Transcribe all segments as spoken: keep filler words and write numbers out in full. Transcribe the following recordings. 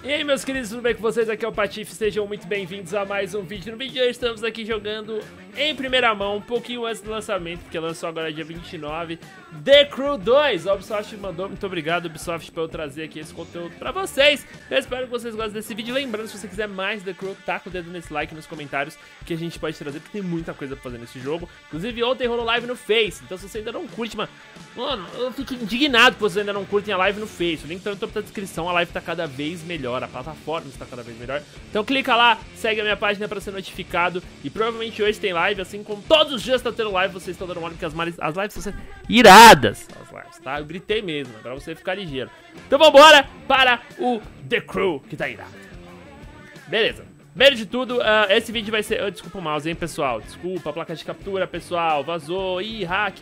E aí, meus queridos, tudo bem com vocês? Aqui é o Patife, sejam muito bem-vindos a mais um vídeo. No vídeo de hoje estamos aqui jogando em primeira mão, um pouquinho antes do lançamento, porque lançou agora dia vinte e nove, The Crew dois. A Ubisoft mandou, muito obrigado, Ubisoft, por eu trazer aqui esse conteúdo pra vocês. Eu espero que vocês gostem desse vídeo. Lembrando, se você quiser mais The Crew, taca o dedo nesse like nos comentários, que a gente pode trazer, porque tem muita coisa pra fazer nesse jogo. Inclusive, ontem rolou live no Face, então se você ainda não curte, mano, mano eu fico indignado que vocês ainda não curtem a live no Face. O link tá no topo da descrição, a live tá cada vez melhor, a plataforma está cada vez melhor. Então clica lá, segue a minha página para ser notificado. E provavelmente hoje tem live, assim como todos os dias tá tendo live. Vocês estão dando uma olhada, porque as, as lives estão sendo iradas. As lives, tá? Eu gritei mesmo, para você ficar ligeiro. Então vambora para o The Crew, que tá irado. Beleza. Primeiro de tudo, uh, esse vídeo vai ser... Oh, desculpa o mouse, hein, pessoal. Desculpa, a placa de captura, pessoal. Vazou. Ih, hack.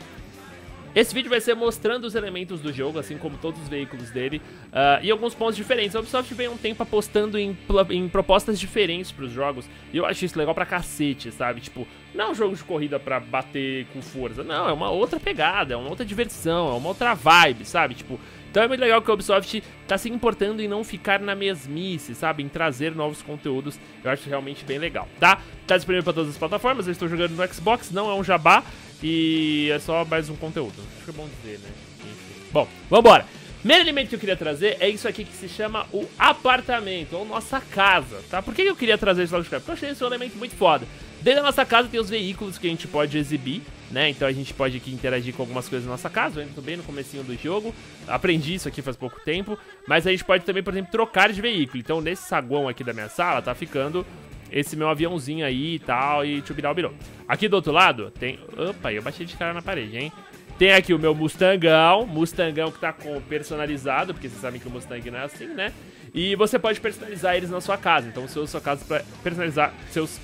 Esse vídeo vai ser mostrando os elementos do jogo, assim como todos os veículos dele, uh, e alguns pontos diferentes. A Ubisoft vem um tempo apostando em, em propostas diferentes pros jogos, e eu acho isso legal pra cacete, sabe? Tipo, não é um jogo de corrida pra bater com força, não, é uma outra pegada, é uma outra diversão, é uma outra vibe, sabe? Tipo, então é muito legal que a Ubisoft tá se importando em não ficar na mesmice, sabe? Em trazer novos conteúdos, eu acho realmente bem legal, tá? Tá disponível pra todas as plataformas, eu estou jogando no Xbox, não é um jabá, e é só mais um conteúdo. Acho que é bom dizer, né? Enfim. Bom, vambora. Primeiro elemento que eu queria trazer é isso aqui que se chama o apartamento, ou nossa casa, tá? Por que eu queria trazer isso logo de cara? Porque eu achei esse elemento muito foda. Dentro da nossa casa tem os veículos que a gente pode exibir, né? Então a gente pode aqui interagir com algumas coisas na nossa casa. Eu ainda tô bem no comecinho do jogo, aprendi isso aqui faz pouco tempo. Mas a gente pode também, por exemplo, trocar de veículo. Então nesse saguão aqui da minha sala tá ficando esse meu aviãozinho aí e tal, e tchubirau-birou. Aqui do outro lado tem... Opa, eu bati de cara na parede, hein? Tem aqui o meu Mustangão, Mustangão que tá com personalizado, porque vocês sabem que o Mustang não é assim, né? E você pode personalizar eles na sua casa, então você usa a sua casa pra personalizar seus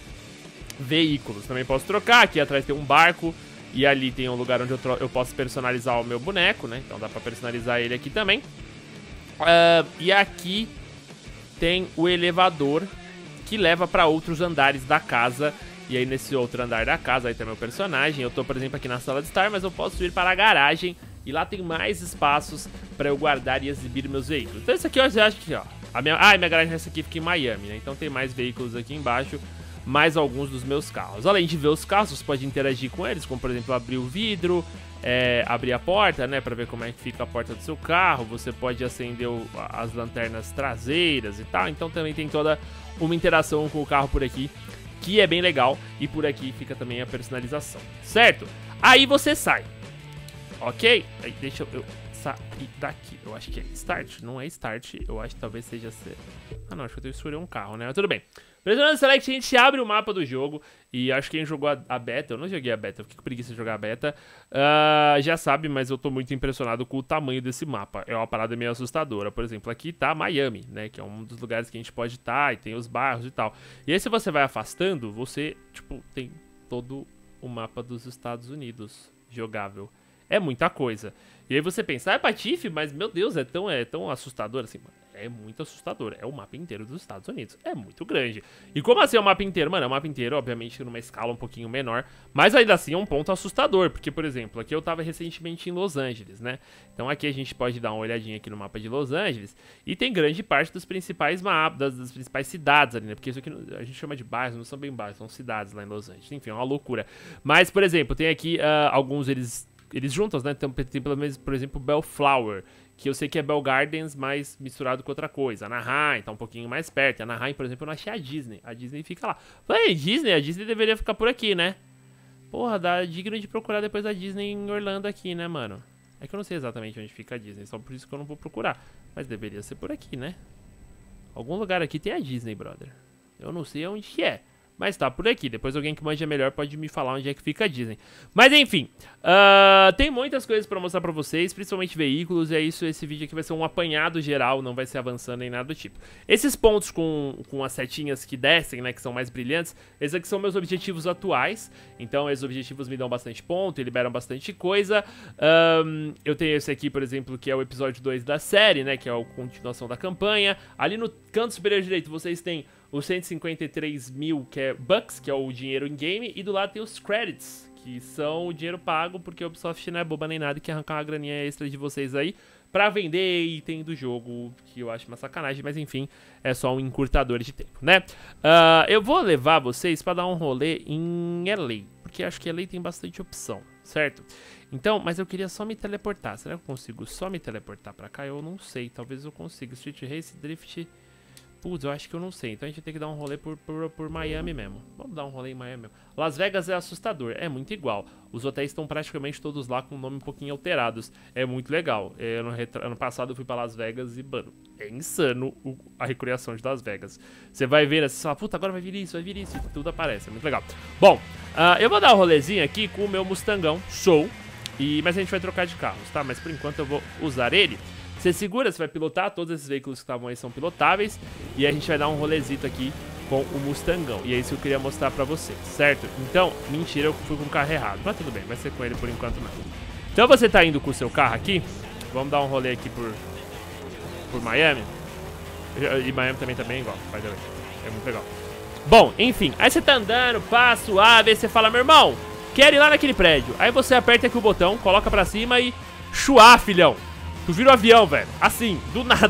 veículos. Também posso trocar, aqui atrás tem um barco, e ali tem um lugar onde eu, eu posso personalizar o meu boneco, né? Então dá pra personalizar ele aqui também. Uh, e aqui tem o elevador, que leva pra outros andares da casa. E aí nesse outro andar da casa aí tá meu personagem. Eu tô, por exemplo, aqui na sala de estar, mas eu posso ir para a garagem, e lá tem mais espaços pra eu guardar e exibir meus veículos. Então isso aqui, ó, eu acho que, ó, a minha... Ah, e minha garagem nessa aqui fica em Miami, né? Então tem mais veículos aqui embaixo, mais alguns dos meus carros. Além de ver os carros, você pode interagir com eles, como, por exemplo, abrir o vidro, é, abrir a porta, né, pra ver como é que fica a porta do seu carro. Você pode acender o, as lanternas traseiras e tal. Então também tem toda uma interação com o carro por aqui, que é bem legal. E por aqui fica também a personalização, certo? Aí você sai, ok? Aí deixa eu, eu sair daqui. Eu acho que é start, não é start. Eu acho que talvez seja... C. Ah não, acho que eu escolhi um carro, né? Mas tudo bem. Pressionando o select, a gente abre o mapa do jogo. E acho que quem jogou a, a beta... Eu não joguei a beta, eu fiquei com preguiça de jogar a beta. Uh, já sabe, mas eu tô muito impressionado com o tamanho desse mapa. É uma parada meio assustadora. Por exemplo, aqui tá Miami, né? Que é um dos lugares que a gente pode estar, e tem os bairros e tal. E aí se você vai afastando, você, tipo, tem todo o mapa dos Estados Unidos jogável. É muita coisa. E aí você pensa, ah, é Patife, mas meu Deus, é tão, é tão assustador assim, mano. É muito assustador, é o mapa inteiro dos Estados Unidos, é muito grande. E como assim é o mapa inteiro? Mano, é o mapa inteiro, obviamente, numa escala um pouquinho menor, mas ainda assim é um ponto assustador, porque, por exemplo, aqui eu tava recentemente em Los Angeles, né? Então aqui a gente pode dar uma olhadinha aqui no mapa de Los Angeles, e tem grande parte dos principais mapas, das, das principais cidades ali, né? Porque isso aqui a gente chama de bairros, não são bem bairros, são cidades lá em Los Angeles, enfim, é uma loucura. Mas, por exemplo, tem aqui uh, alguns, eles, eles juntam, né? Tem, tem, por exemplo, Bellflower, que eu sei que é Bell Gardens, mas misturado com outra coisa. Anaheim tá um pouquinho mais perto. Anaheim, por exemplo, eu não achei a Disney. A Disney fica lá. Falei, Disney? A Disney deveria ficar por aqui, né? Porra, dá digno de procurar depois a Disney em Orlando aqui, né, mano? É que eu não sei exatamente onde fica a Disney, só por isso que eu não vou procurar. Mas deveria ser por aqui, né? Algum lugar aqui tem a Disney, brother. Eu não sei onde que é, mas tá por aqui. Depois alguém que manja melhor pode me falar onde é que fica a Disney. Mas enfim, uh, tem muitas coisas pra mostrar pra vocês, principalmente veículos. E é isso, esse vídeo aqui vai ser um apanhado geral, não vai ser avançando nem nada do tipo. Esses pontos com, com as setinhas que descem, né, que são mais brilhantes, esses aqui são meus objetivos atuais. Então esses objetivos me dão bastante ponto e liberam bastante coisa. um, Eu tenho esse aqui, por exemplo, que é o episódio dois da série, né, que é a continuação da campanha. Ali no canto superior direito vocês têm os cento e cinquenta e três mil, que é bucks, que é o dinheiro em game, e do lado tem os credits, que são o dinheiro pago, porque a Ubisoft não é boba nem nada, que arrancar uma graninha extra de vocês aí. pra vender item do jogo, que eu acho uma sacanagem, mas enfim, é só um encurtador de tempo, né? Uh, eu vou levar vocês pra dar um rolê em L A, porque acho que L A tem bastante opção, certo? Então, mas eu queria só me teleportar. Será que eu consigo só me teleportar pra cá? Eu não sei, talvez eu consiga. Street Race, Drift... Putz, eu acho que eu não sei. Então a gente tem que dar um rolê por, por, por Miami mesmo. Vamos dar um rolê em Miami mesmo. Las Vegas é assustador. É muito igual. Os hotéis estão praticamente todos lá com o nome um pouquinho alterados. É muito legal. Eu, no retra... Ano passado eu fui pra Las Vegas e, mano, é insano o... a recriação de Las Vegas. Você vai ver assim, você fala, puta, agora vai vir isso, vai vir isso. Tudo aparece. É muito legal. Bom, uh, eu vou dar um rolezinho aqui com o meu Mustangão. Show. E... Mas a gente vai trocar de carros, tá? Mas por enquanto eu vou usar ele. Você segura, você vai pilotar, todos esses veículos que estavam aí são pilotáveis. E a gente vai dar um rolezito aqui com o Mustangão. E é isso que eu queria mostrar pra vocês, certo? Então, mentira, eu fui com o carro errado. Mas tudo bem, vai ser com ele por enquanto não. Então você tá indo com o seu carro aqui. Vamos dar um rolê aqui por, por Miami. E Miami também tá bem igual, mas é muito legal. Bom, enfim, aí você tá andando, pá, suave, aí você fala, meu irmão, quero ir lá naquele prédio. Aí você aperta aqui o botão, coloca pra cima e... Chuá, filhão! Tu vira um avião, velho. Assim, do nada.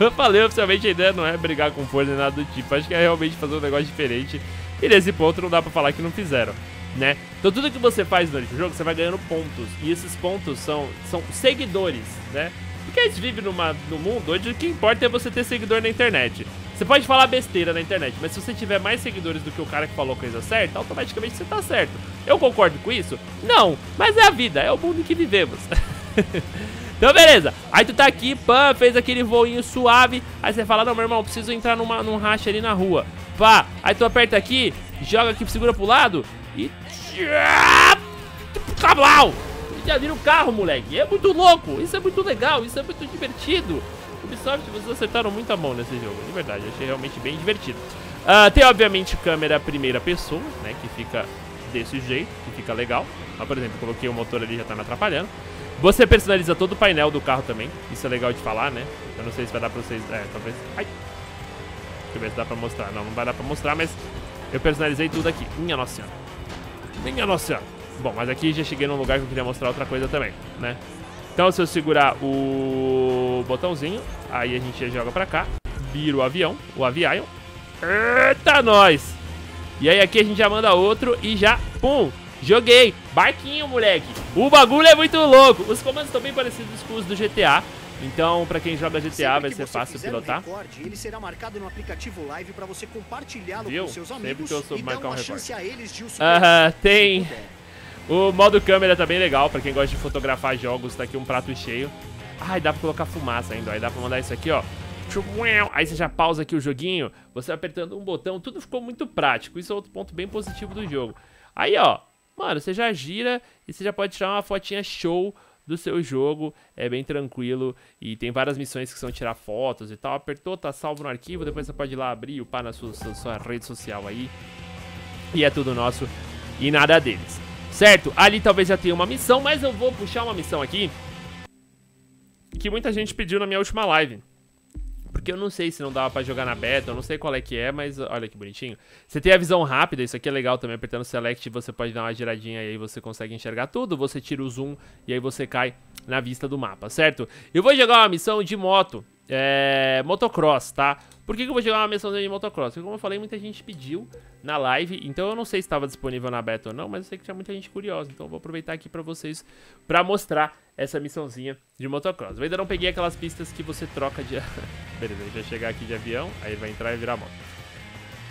Eu falei, oficialmente ainda não é brigar com força nem nada do tipo. Acho que é realmente fazer um negócio diferente. E nesse ponto não dá pra falar que não fizeram, né? Então tudo que você faz durante o jogo, você vai ganhando pontos. E esses pontos são, são seguidores, né? Porque a gente vive numa, num mundo onde o que importa é você ter seguidor na internet. Você pode falar besteira na internet, mas se você tiver mais seguidores do que o cara que falou coisa certa, automaticamente você tá certo. Eu concordo com isso? Não, mas é a vida, é o mundo em que vivemos. Então beleza, aí tu tá aqui, pá, fez aquele voinho suave. Aí você fala, não, meu irmão, preciso entrar numa, num racha ali na rua. Pá, aí tu aperta aqui, joga aqui, segura pro lado e... Cablau! Já vira o carro, moleque, é muito louco, isso é muito legal, isso é muito divertido. Ubisoft, vocês acertaram muito a mão nesse jogo, de verdade, achei realmente bem divertido. uh, Tem obviamente câmera primeira pessoa, né, que fica desse jeito, que fica legal. ah, Por exemplo, coloquei o motor ali, já tá me atrapalhando. Você personaliza todo o painel do carro também. Isso é legal de falar, né? Eu não sei se vai dar pra vocês... É, talvez... Ai! Deixa eu ver se dá pra mostrar. Não, não vai dar pra mostrar, mas... Eu personalizei tudo aqui. Minha nossa senhora. Minha nossa senhora. Bom, mas aqui já cheguei num lugar que eu queria mostrar outra coisa também, né? Então, se eu segurar o botãozinho, aí a gente joga pra cá. Vira o avião. O avião. Eita, nós! E aí aqui a gente já manda outro e já... Pum! Joguei! Barquinho, moleque! O bagulho é muito louco! Os comandos estão bem parecidos com os do G T A. Então, pra quem joga G T A, sempre vai ser fácil pilotar. Um recorde, ele será marcado no aplicativo live pra você compartilhá-lo com seus amigos. Sempre que eu soube marcar um recorde. Aham, tem... O modo câmera tá bem legal, pra quem gosta de fotografar jogos. Tá aqui um prato cheio. Ai, dá pra colocar fumaça ainda. Aí dá pra mandar isso aqui, ó. Aí você já pausa aqui o joguinho. Você apertando um botão. Tudo ficou muito prático. Isso é outro ponto bem positivo do jogo. Aí, ó. Mano, você já gira e você já pode tirar uma fotinha show do seu jogo. É bem tranquilo. E tem várias missões que são tirar fotos e tal. Apertou, tá salvo no arquivo. Depois você pode ir lá abrir e upar na sua, sua, sua rede social aí. E é tudo nosso e nada deles. Certo? Ali talvez já tenha uma missão, mas eu vou puxar uma missão aqui que muita gente pediu na minha última live. Porque eu não sei se não dava pra jogar na beta, eu não sei qual é que é, mas olha que bonitinho. Você tem a visão rápida, isso aqui é legal também, apertando Select você pode dar uma giradinha e aí você consegue enxergar tudo. Você tira o zoom e aí você cai na vista do mapa, certo? Eu vou jogar uma missão de moto, é... motocross, tá? Por que que eu vou jogar uma missão de motocross? Porque como eu falei, muita gente pediu na live, então eu não sei se estava disponível na beta ou não, mas eu sei que tinha muita gente curiosa, então eu vou aproveitar aqui pra vocês, pra mostrar essa missãozinha de motocross. Eu ainda não peguei aquelas pistas que você troca de... Beleza, ele vai chegar aqui de avião, aí vai entrar e virar moto.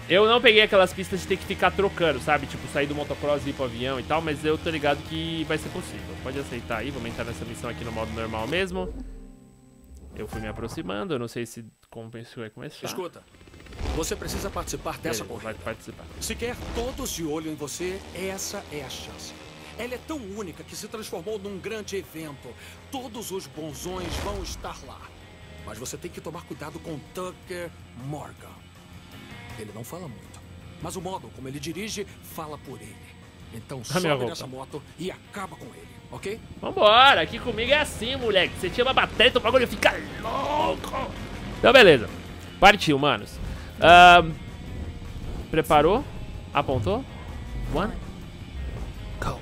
Eu não peguei aquelas pistas de ter que ficar trocando, sabe? Tipo, sair do motocross e ir pro avião e tal, mas eu tô ligado que vai ser possível. Pode aceitar aí, vamos entrar nessa missão aqui no modo normal mesmo. Eu fui me aproximando, eu não sei se compensou é começar. Escuta, você precisa participar dessa corrida. Vai participar. Se quer todos de olho em você, essa é a chance. Ela é tão única que se transformou num grande evento. Todos os bonzões vão estar lá. Mas você tem que tomar cuidado com Tucker Morgan. Ele não fala muito, mas o modo como ele dirige fala por ele. Então sobe nessa moto e acaba com ele, ok? Vambora, aqui comigo é assim, moleque. Você tira uma batata, o bagulho fica louco. Então beleza, partiu, manos. Uh, preparou? Apontou? One... Go!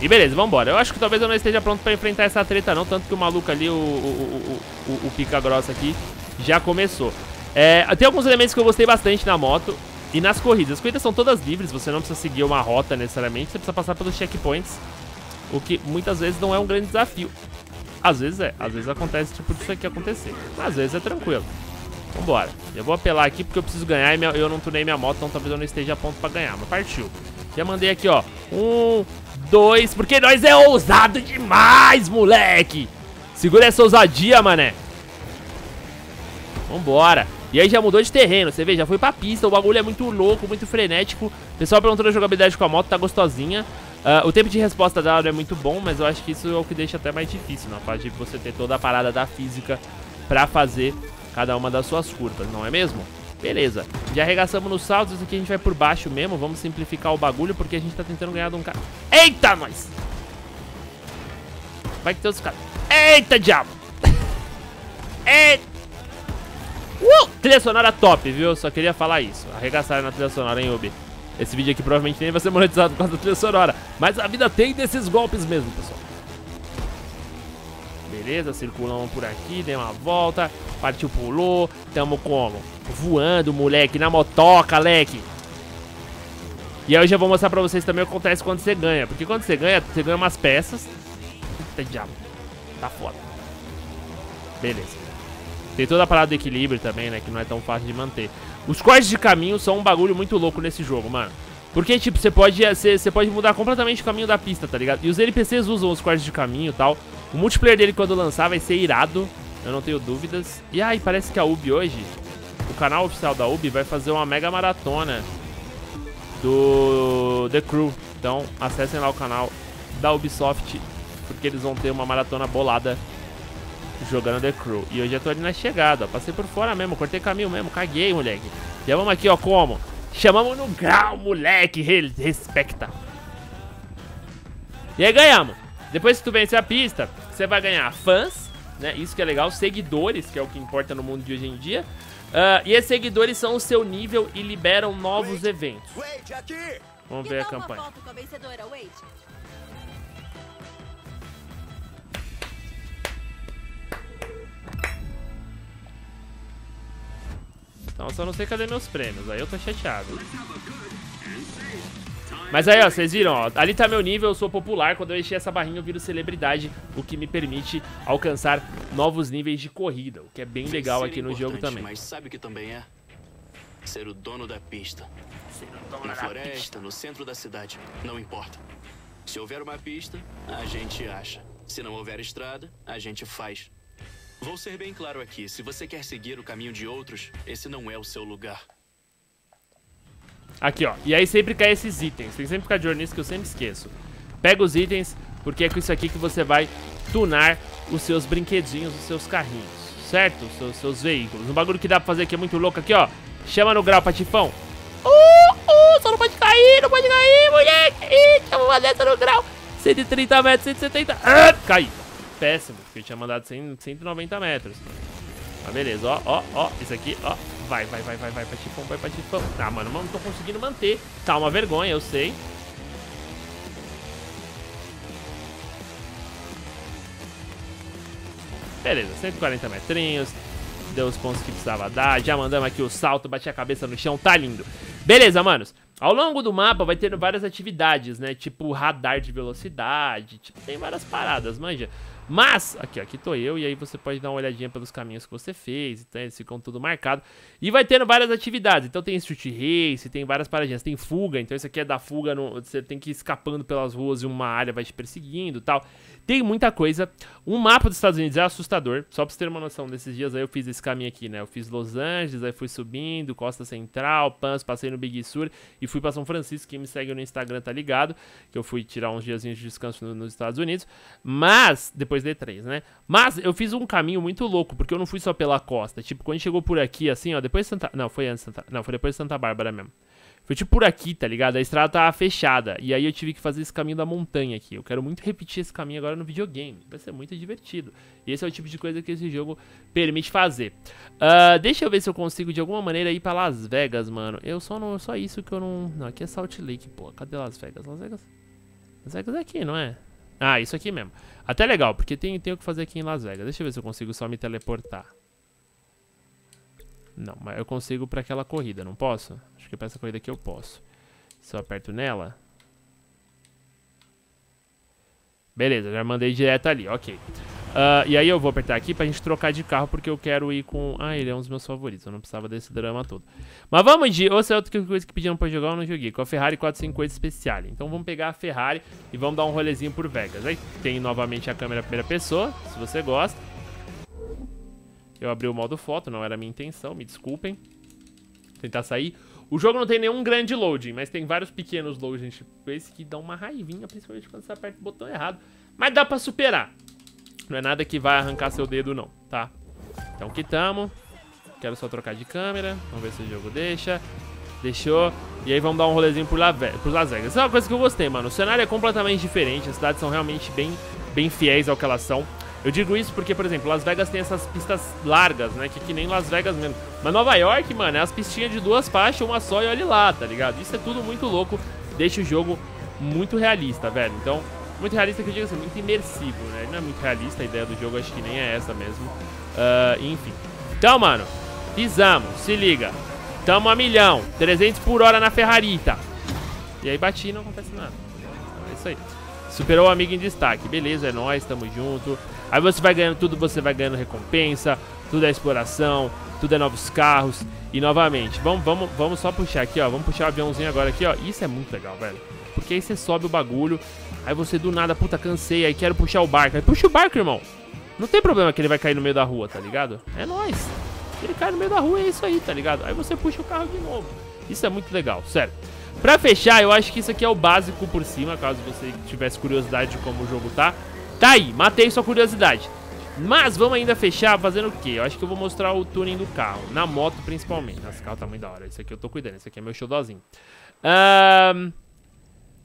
E beleza, vambora. Eu acho que talvez eu não esteja pronto pra enfrentar essa treta não. Tanto que o maluco ali, o, o, o, o, o pica grossa aqui, já começou. É, tem alguns elementos que eu gostei bastante na moto e nas corridas. As corridas são todas livres, você não precisa seguir uma rota necessariamente. Você precisa passar pelos checkpoints, o que muitas vezes não é um grande desafio. Às vezes é, às vezes acontece tipo isso aqui acontecer. Às vezes é tranquilo. Vambora. Eu vou apelar aqui porque eu preciso ganhar e eu não tunei minha moto, então talvez eu não esteja a ponto pra ganhar. Mas partiu. Já mandei aqui, ó. Um, dois, porque nós é ousado demais, moleque. Segura essa ousadia, mané. Vambora. E aí já mudou de terreno, você vê, já foi pra pista. O bagulho é muito louco, muito frenético. O pessoal perguntou da jogabilidade com a moto, tá gostosinha. Uh, o tempo de resposta dela não é muito bom, mas eu acho que isso é o que deixa até mais difícil, na parte de você ter toda a parada da física pra fazer cada uma das suas curvas, não é mesmo? Beleza, já arregaçamos nos saltos, isso aqui a gente vai por baixo mesmo, vamos simplificar o bagulho porque a gente tá tentando ganhar de um cara. Eita, nós! Vai que tem os caras. Eita, diabo! Eita! Uh! Trilha sonora top, viu? Só queria falar isso. Arregaçaram na trilha sonora, hein, Ubi? Esse vídeo aqui provavelmente nem vai ser monetizado por causa da trilha sonora, mas a vida tem desses golpes mesmo, pessoal. Beleza, circulamos por aqui, deu uma volta, partiu, pulou, tamo como? Voando, moleque, na motoca, leque. E aí eu já vou mostrar pra vocês também o que acontece quando você ganha, porque quando você ganha, você ganha umas peças. Eita, diabo, tá foda. Beleza. Tem toda a parada do equilíbrio também, né, que não é tão fácil de manter. Os cortes de caminho são um bagulho muito louco nesse jogo, mano. Porque, tipo, você pode, você pode mudar completamente o caminho da pista, tá ligado? E os N P Cs usam os cortes de caminho e tal. O multiplayer dele, quando lançar, vai ser irado. Eu não tenho dúvidas. E aí, parece que a Ubi hoje, o canal oficial da Ubi, vai fazer uma mega maratona do The Crew. Então, acessem lá o canal da Ubisoft, porque eles vão ter uma maratona bolada jogando The Crew. E hoje eu tô ali na chegada, ó. Passei por fora mesmo, cortei caminho mesmo, caguei, moleque. Já vamos aqui, ó, como? Chamamos no grau, moleque. Respeita. E aí ganhamos. Depois que tu vencer a pista, você vai ganhar fãs, né? Isso que é legal, seguidores, que é o que importa no mundo de hoje em dia. uh, E esses seguidores são o seu nível e liberam novos Wade, eventos Wade, aqui. Vamos ver a campanha. Então, só não sei cadê meus prêmios, aí eu tô chateado. Mas aí, ó, vocês viram, ó, ali tá meu nível, eu sou popular. Quando eu encher essa barrinha eu viro celebridade, o que me permite alcançar novos níveis de corrida, o que é bem legal aqui no jogo também. Mas sabe o que também é? Ser o dono da pista. Ser o dono da floresta, no centro da cidade, não importa. Se houver uma pista, a gente acha. Se não houver estrada, a gente faz. Vou ser bem claro aqui, se você quer seguir o caminho de outros, esse não é o seu lugar. Aqui, ó, e aí sempre cai esses itens, tem que sempre ficar de olho nisso que eu sempre esqueço. Pega os itens, porque é com isso aqui que você vai tunar os seus brinquedinhos, os seus carrinhos, certo? Os seus, seus veículos. Um bagulho que dá pra fazer aqui é muito louco, aqui, ó. Chama no grau, Patifão. Uh, uh, só não pode cair, não pode cair, moleque. Eita, vou fazer essa no grau. cento e trinta metros, cento e setenta. Ah, caiu. Péssimo, porque eu tinha mandado cento e noventa metros. Ah, beleza, ó, ó, ó. Isso aqui, ó, vai, vai, vai, vai, vai Patifão, vai, Patifão. Ah, mano, não tô conseguindo manter. Tá uma vergonha, eu sei. Beleza, cento e quarenta metrinhos. Deu os pontos que precisava dar. Já mandamos aqui o salto, bati a cabeça no chão. Tá lindo. Beleza, manos. Ao longo do mapa vai ter várias atividades, né? Tipo radar de velocidade. Tipo, tem várias paradas, manja. Mas, aqui, ó, aqui tô eu, e aí você pode dar uma olhadinha pelos caminhos que você fez, então eles ficam tudo marcado. E vai tendo várias atividades, então tem street race, tem várias paradinhas, tem fuga, então isso aqui é da fuga, no, você tem que ir escapando pelas ruas e uma área vai te perseguindo e tal. Tem muita coisa. O mapa dos Estados Unidos é assustador, só pra você ter uma noção, desses dias aí eu fiz esse caminho aqui, né? Eu fiz Los Angeles, aí fui subindo, Costa Central, Pans, passei no Big Sur e fui pra São Francisco. Quem me segue no Instagram tá ligado, que eu fui tirar uns diazinhos de descanso no, nos Estados Unidos, mas depois D três, né? Mas eu fiz um caminho muito louco, porque eu não fui só pela costa. Tipo, quando a gente chegou por aqui, assim, ó, depois de Santa... Não, foi antes de Santa... Não, foi depois de Santa Bárbara mesmo. Foi tipo por aqui, tá ligado? A estrada tava fechada. E aí eu tive que fazer esse caminho da montanha aqui. Eu quero muito repetir esse caminho agora no videogame. Vai ser muito divertido. E esse é o tipo de coisa que esse jogo permite fazer. Uh, deixa eu ver se eu consigo de alguma maneira ir pra Las Vegas, mano. Eu só não... Só isso que eu não... Não, aqui é Salt Lake, pô. Cadê Las Vegas? Las Vegas... Las Vegas é aqui, não é? Ah, isso aqui mesmo. Até legal, porque tem, tem o que fazer aqui em Las Vegas. Deixa eu ver se eu consigo só me teleportar. Não, mas eu consigo pra aquela corrida, não posso? Acho que pra essa corrida aqui eu posso. Se eu aperto nela... Beleza, já mandei direto ali, ok. Uh, e aí eu vou apertar aqui pra gente trocar de carro, porque eu quero ir com... Ah, ele é um dos meus favoritos, eu não precisava desse drama todo. Mas vamos de... Ou se é outra coisa que pediram pra jogar, eu não joguei. Com a Ferrari quatrocentos e cinquenta Speciale. Então vamos pegar a Ferrari e vamos dar um rolezinho por Vegas. Aí tem novamente a câmera primeira pessoa, se você gosta. Eu abri o modo foto, não era a minha intenção, me desculpem. Vou tentar sair. O jogo não tem nenhum grande loading, mas tem vários pequenos loadings, tipo esse, que dá uma raivinha, principalmente quando você aperta o botão errado. Mas dá pra superar. Não é nada que vai arrancar seu dedo, não, tá? Então aqui tamo. Quero só trocar de câmera. Vamos ver se o jogo deixa. Deixou. E aí vamos dar um rolezinho por Las Vegas. Essa é uma coisa que eu gostei, mano. O cenário é completamente diferente. As cidades são realmente bem, bem fiéis ao que elas são. Eu digo isso porque, por exemplo, Las Vegas tem essas pistas largas, né? Que, que nem Las Vegas mesmo. Mas Nova York, mano, é as pistinhas de duas faixas, uma só e olha lá, tá ligado? Isso é tudo muito louco. Deixa o jogo muito realista, velho. Então, muito realista que eu digo assim, muito imersivo, né? Não é muito realista a ideia do jogo, acho que nem é essa mesmo. Uh, enfim. Então, mano, pisamos, se liga. Tamo a milhão, trezentos por hora na Ferrarita. E aí bati e não acontece nada. Então, é isso aí. Superou o amigo em destaque. Beleza, é nóis, tamo junto. Aí você vai ganhando tudo, você vai ganhando recompensa. Tudo é exploração, tudo é novos carros. E novamente, vamos, vamos, vamos só puxar aqui, ó. Vamos puxar o aviãozinho agora aqui, ó. Isso é muito legal, velho. Porque aí você sobe o bagulho. Aí você do nada, puta, cansei. Aí quero puxar o barco. Aí puxa o barco, irmão. Não tem problema que ele vai cair no meio da rua, tá ligado? É nóis. Ele cai no meio da rua, é isso aí, tá ligado? Aí você puxa o carro de novo. Isso é muito legal, sério. Pra fechar, eu acho que isso aqui é o básico por cima, caso você tivesse curiosidade de como o jogo tá. Tá aí, matei sua curiosidade. Mas vamos ainda fechar fazendo o quê? Eu acho que eu vou mostrar o tuning do carro, na moto principalmente. Nossa, o carro tá muito da hora, isso aqui eu tô cuidando, isso aqui é meu xodózinho. Ahn... Um...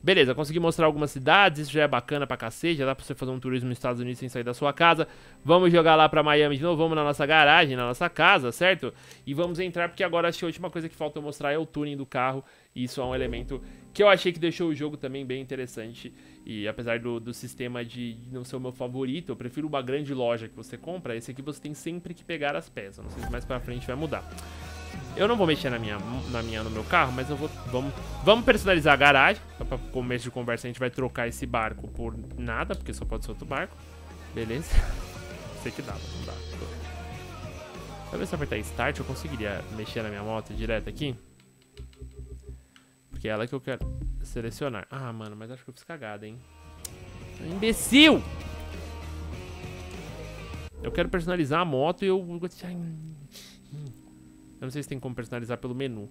Beleza, consegui mostrar algumas cidades, isso já é bacana pra cacete, já dá pra você fazer um turismo nos Estados Unidos sem sair da sua casa. Vamos jogar lá pra Miami de novo, vamos na nossa garagem, na nossa casa, certo? E vamos entrar, porque agora acho que a última coisa que falta eu mostrar é o tuning do carro. E isso é um elemento que eu achei que deixou o jogo também bem interessante. E apesar do, do sistema de não ser o meu favorito, eu prefiro uma grande loja que você compra. Esse aqui você tem sempre que pegar as peças, não sei se mais pra frente vai mudar. Eu não vou mexer na minha, na minha, no meu carro, mas eu vou... Vamos, vamos personalizar a garagem. Só pra começo de conversa, a gente vai trocar esse barco por nada, porque só pode ser outro barco. Beleza. Sei que dá, não dá. Talvez se eu apertar Start, eu conseguiria mexer na minha moto direto aqui. Porque é ela que eu quero selecionar. Ah, mano, mas acho que eu fiz cagada, hein. Imbecil! Eu quero personalizar a moto e eu... Eu não sei se tem como personalizar pelo menu.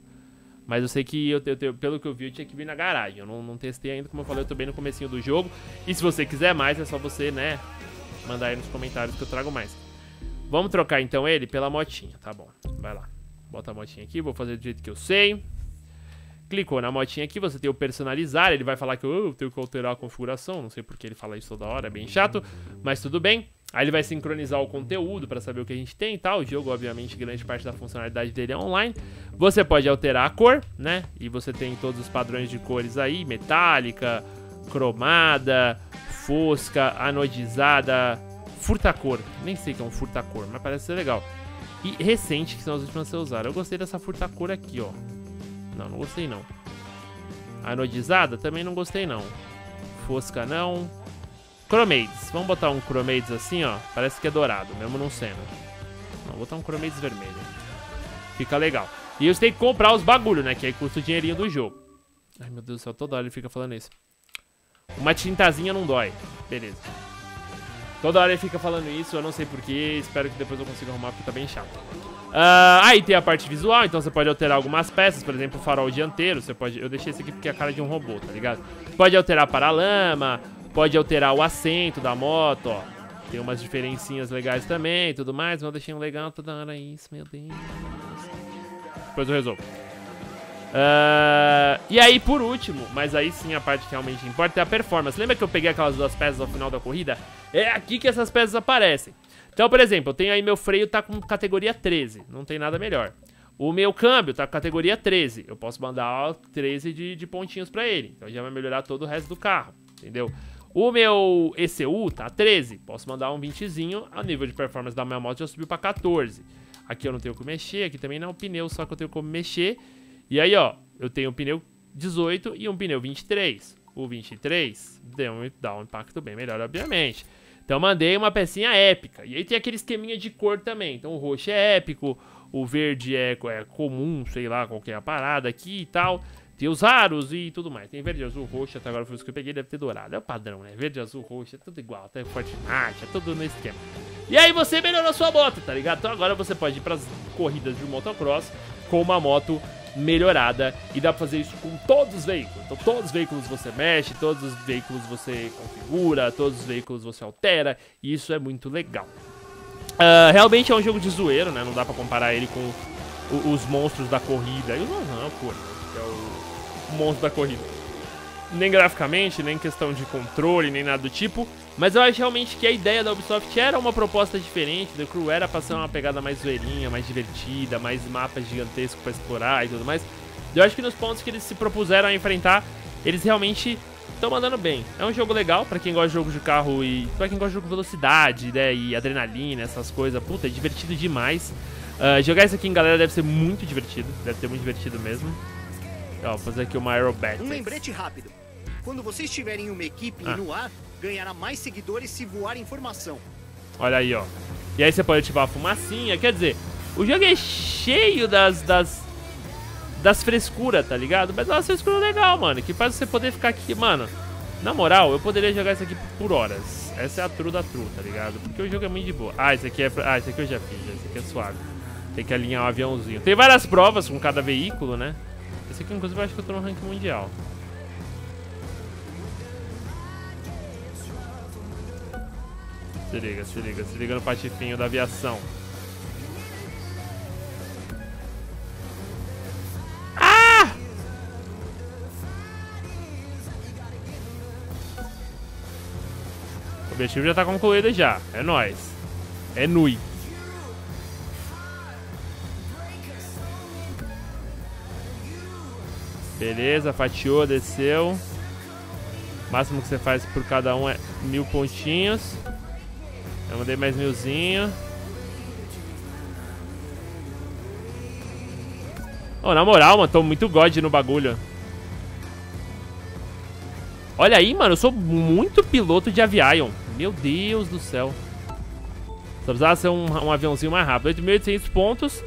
Mas eu sei que, eu, eu, eu, pelo que eu vi, eu tinha que vir na garagem. Eu não, não testei ainda, como eu falei, eu tô bem no comecinho do jogo. E se você quiser mais, é só você, né, mandar aí nos comentários que eu trago mais. Vamos trocar, então, ele pela motinha, tá bom. Vai lá. Bota a motinha aqui, vou fazer do jeito que eu sei. Clicou na motinha aqui, você tem o personalizar. Ele vai falar que oh, eu tenho que alterar a configuração. Não sei porque ele fala isso toda hora, é bem chato. Mas tudo bem. Aí ele vai sincronizar o conteúdo pra saber o que a gente tem e tal. O jogo, obviamente, grande parte da funcionalidade dele é online. Você pode alterar a cor, né? E você tem todos os padrões de cores aí. Metálica, cromada, fosca, anodizada, furtacor. Nem sei o que é um furtacor, mas parece ser legal. E recente, que são as últimas que você usar. Eu gostei dessa furtacor aqui, ó. Não, não gostei não. Anodizada? Também não gostei não. Fosca não. Cromades. Vamos botar um cromades assim, ó. Parece que é dourado, mesmo não sendo. Não, vou botar um cromades vermelho. Fica legal. E você tem que comprar os bagulho, né? Que aí custa o dinheirinho do jogo. Ai, meu Deus do céu, toda hora ele fica falando isso. Uma tintazinha não dói. Beleza. Toda hora ele fica falando isso, eu não sei porquê. Espero que depois eu consiga arrumar, porque tá bem chato. Uh, aí tem a parte visual, então você pode alterar algumas peças, por exemplo, o farol dianteiro, você pode... Eu deixei esse aqui porque é a cara de um robô, tá ligado? Pode alterar paralama, pode alterar o assento da moto, ó. Tem umas diferencinhas legais também e tudo mais, mas eu deixei um legal toda hora isso, meu Deus. Depois eu resolvo. Uh, e aí, por último, mas aí sim a parte que realmente importa é a performance. Lembra que eu peguei aquelas duas peças ao final da corrida? É aqui que essas peças aparecem. Então, por exemplo, eu tenho aí meu freio tá com categoria treze, não tem nada melhor. O meu câmbio tá com categoria treze, eu posso mandar treze de, de pontinhos pra ele. Então já vai melhorar todo o resto do carro. entendeu? O meu E C U tá treze, posso mandar um vintezinho, o nível de performance da minha moto já subiu pra quatorze. Aqui eu não tenho como mexer, aqui também não, pneu só que eu tenho como mexer. E aí, ó, eu tenho um pneu dezoito e um pneu vinte e três. O vinte e três deu um, dá um impacto bem melhor, obviamente. Então mandei uma pecinha épica. E aí tem aquele esqueminha de cor também. Então o roxo é épico, o verde é, é comum, sei lá, qualquer parada aqui e tal. Tem os raros e tudo mais. Tem verde, azul, roxo, até agora foi os que eu peguei, deve ter dourado. É o padrão, né? Verde, azul, roxo, é tudo igual. Até Fortnite, é tudo no esquema. E aí você melhorou a sua moto, tá ligado? Então agora você pode ir pras corridas de motocross com uma moto melhorada. E dá pra fazer isso com todos os veículos. Então todos os veículos você mexe, todos os veículos você configura, todos os veículos você altera. E isso é muito legal. Uh, realmente é um jogo de zoeiro, né? Não dá pra comparar ele com os monstros da corrida. Eu não, não, pô. É o monstro da corrida. Nem graficamente, nem questão de controle, nem nada do tipo. Mas eu acho realmente que a ideia da Ubisoft era uma proposta diferente. The Crew era pra ser uma pegada mais zoeirinha, mais divertida, mais mapas gigantescos pra explorar e tudo mais. Eu acho que nos pontos que eles se propuseram a enfrentar, eles realmente estão mandando bem. É um jogo legal pra quem gosta de jogo de carro e pra quem gosta de jogo de velocidade, né, e adrenalina, essas coisas. Puta, é divertido demais. uh, Jogar isso aqui em galera deve ser muito divertido. Deve ser muito divertido mesmo. Ó, vou fazer aqui uma aerobatics. Um lembrete rápido. Quando vocês tiverem uma equipe ah. no ar, ganhará mais seguidores se voar em formação. Olha aí, ó. E aí você pode ativar a fumacinha. Quer dizer, o jogo é cheio das... Das, das frescuras, tá ligado? Mas é uma frescura legal, mano. Que faz você poder ficar aqui... Mano, na moral, eu poderia jogar isso aqui por horas. Essa é a true da true, tá ligado? Porque o jogo é muito de boa. Ah, isso aqui é... Ah, isso aqui eu já fiz. Isso aqui é suave. Tem que alinhar o um aviãozinho. Tem várias provas com cada veículo, né? Esse aqui, inclusive, eu acho que eu tô no ranking mundial. Se liga, se liga, se liga no patifinho da aviação. Ah! O objetivo já tá concluído já. É nóis. É nui. Beleza, fatiou, desceu. O máximo que você faz por cada um é mil pontinhos. Eu mandei mais milzinho. Oh, na moral, mano, tô muito god no bagulho. Olha aí, mano, eu sou muito piloto de avião. Meu Deus do céu. Só precisava ser um, um aviãozinho mais rápido. oito mil e oitocentos pontos.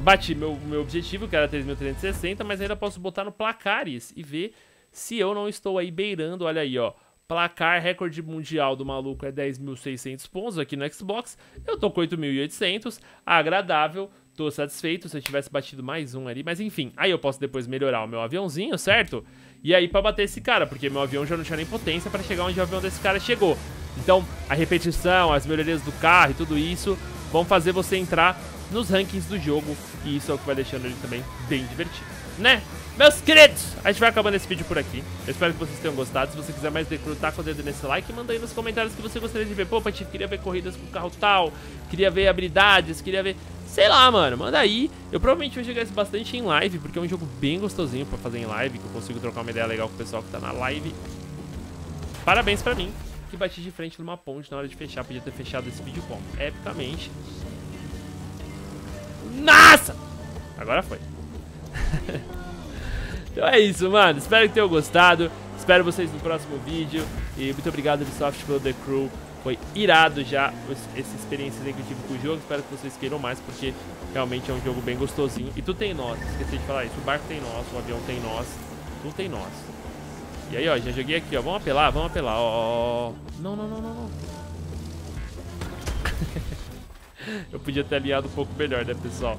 Bati meu, meu objetivo, que era três mil trezentos e sessenta, mas ainda posso botar no placares e ver se eu não estou aí beirando. Olha aí, ó. Placar recorde mundial do maluco é dez mil e seiscentos pontos aqui no Xbox. Eu tô com oito mil e oitocentos. Agradável. Tô satisfeito se eu tivesse batido mais um ali. Mas enfim, aí eu posso depois melhorar o meu aviãozinho, certo? E aí pra bater esse cara, porque meu avião já não tinha nem potência pra chegar onde o avião desse cara chegou. Então, a repetição, as melhorias do carro e tudo isso vão fazer você entrar nos rankings do jogo, e isso é o que vai deixando ele também bem divertido, né? Meus queridos, a gente vai acabando esse vídeo por aqui. Eu espero que vocês tenham gostado. Se você quiser mais The Crew, tá com o dedo nesse like e manda aí nos comentários que você gostaria de ver. Pô, Patife, queria ver corridas com carro tal, queria ver habilidades, queria ver... Sei lá, mano, manda aí. Eu provavelmente vou jogar isso bastante em live, porque é um jogo bem gostosinho pra fazer em live, que eu consigo trocar uma ideia legal com o pessoal que tá na live. Parabéns pra mim, que bati de frente numa ponte na hora de fechar. Podia ter fechado esse vídeo como? Epicamente. Nossa! Agora foi. Então é isso, mano. Espero que tenham gostado. Espero vocês no próximo vídeo. E muito obrigado, Ubisoft, pelo The Crew. Foi irado já essa experiência que eu tive com o jogo. Espero que vocês queiram mais, porque realmente é um jogo bem gostosinho. E tudo tem nós. Esqueci de falar isso. O barco tem nós, o avião tem nós. Tudo tem nós. E aí, ó, já joguei aqui, ó. Vamos apelar, vamos apelar. Ó. Não, não, não, não, não. Eu podia ter alinhado um pouco melhor, né, pessoal?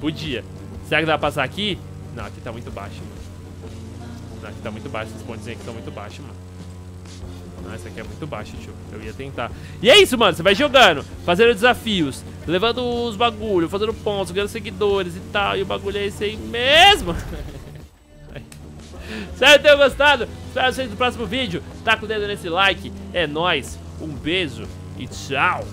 Podia. Será que dá pra passar aqui? Não, aqui tá muito baixo, mano. Não, aqui tá muito baixo. Esses pontos aqui estão muito baixos, mano. Não, isso aqui é muito baixo, tio. Eu ia tentar. E é isso, mano. Você vai jogando, fazendo desafios, levando os bagulhos, fazendo pontos, ganhando seguidores e tal. E o bagulho é esse aí mesmo. Espero que tenham gostado. Espero vocês no próximo vídeo. Taca o dedo nesse like. É nóis. Um beijo e tchau.